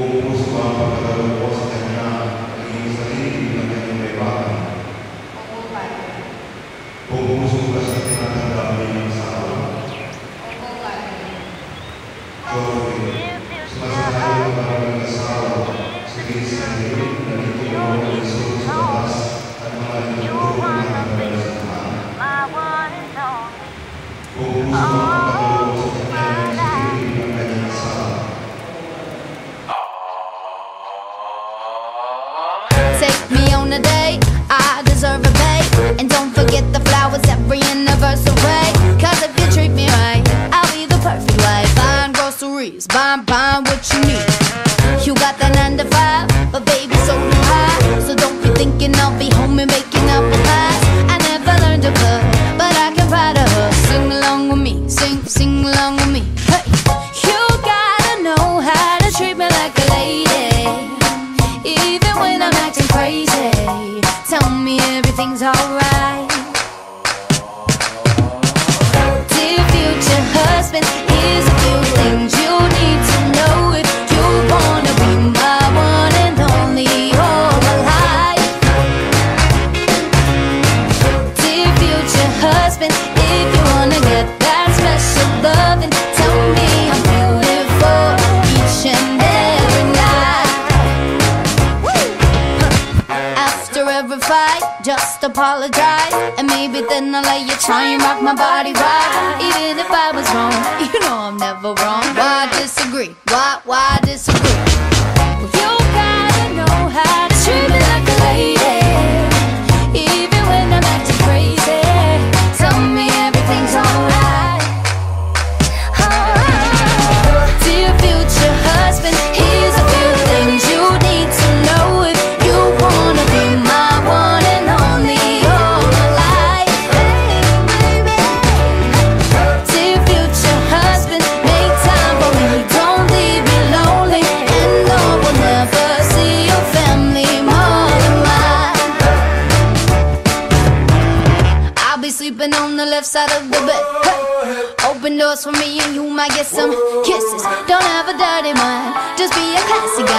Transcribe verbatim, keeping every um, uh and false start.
o curso lá para cada um possa terminar em sair da minha privada. O curso para se terminar da minha sala. Então, se nós sairmos da minha sala, se quem sair da minha privada, Jesus das a minha privada. O curso day, I deserve a pay, and don't forget the flowers every anniversary, cause if you treat me right, I'll be the perfect wife, buying groceries, buying, buying what you need, you got that nine to five, but baby so do I, so don't be thinking I'll be home and making up for lies, I never learned to love, but I can pride of her, sing along with me, sing, sing along with me, hey, you gotta know how to treat me like a lady, even when I'm acting crazy. Tell me everything's alright. Dear future husband, here's a few things you need to know if you wanna be my one and only all my life. Dear future husband, if you wanna get that special loving, tell me I'm feeling for each and every night. After every fight, just apologize, and maybe then I'll let you try and rock my body right. Even if I was wrong, you know I'm never wrong. Why disagree? Why, why disagree? Well, you gotta know how to treat me like a lady, even when I'm acting crazy. Tell me everything's alright, alright. Dear future husband, here's a few things you need to know if you wanna be my one and only all my life. Dear future husband, make time for me, don't leave me lonely, and no, we'll never see your family more than mine. I'll be sleeping on the left side of the bed. Hey, open doors for me and you might get some kisses. Don't have a dirty mind, just be a classy guy.